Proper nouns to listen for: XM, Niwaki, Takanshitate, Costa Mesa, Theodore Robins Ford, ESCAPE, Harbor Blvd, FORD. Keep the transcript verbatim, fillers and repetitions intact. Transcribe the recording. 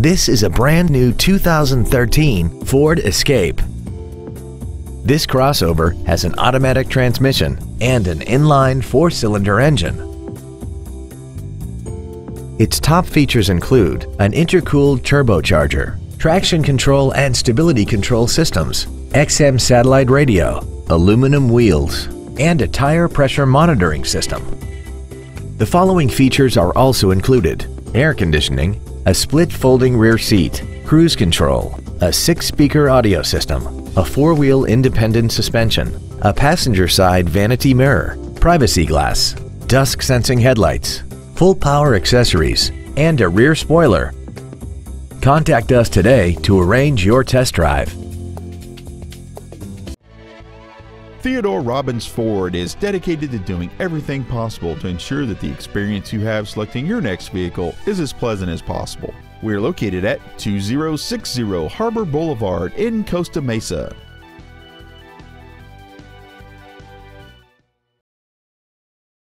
This is a brand new two thousand thirteen Ford Escape. This crossover has an automatic transmission and an inline four-cylinder engine. Its top features include an intercooled turbocharger, traction control and stability control systems, X M satellite radio, aluminum wheels, and a tire pressure monitoring system. The following features are also included: air conditioning, a split folding rear seat, cruise control, a six-speaker audio system, a four-wheel independent suspension, a passenger side vanity mirror, privacy glass, dusk sensing headlights, full power accessories, and a rear spoiler. Contact us today to arrange your test drive. Theodore Robins Ford is dedicated to doing everything possible to ensure that the experience you have selecting your next vehicle is as pleasant as possible. We are located at two thousand sixty Harbor Boulevard in Costa Mesa.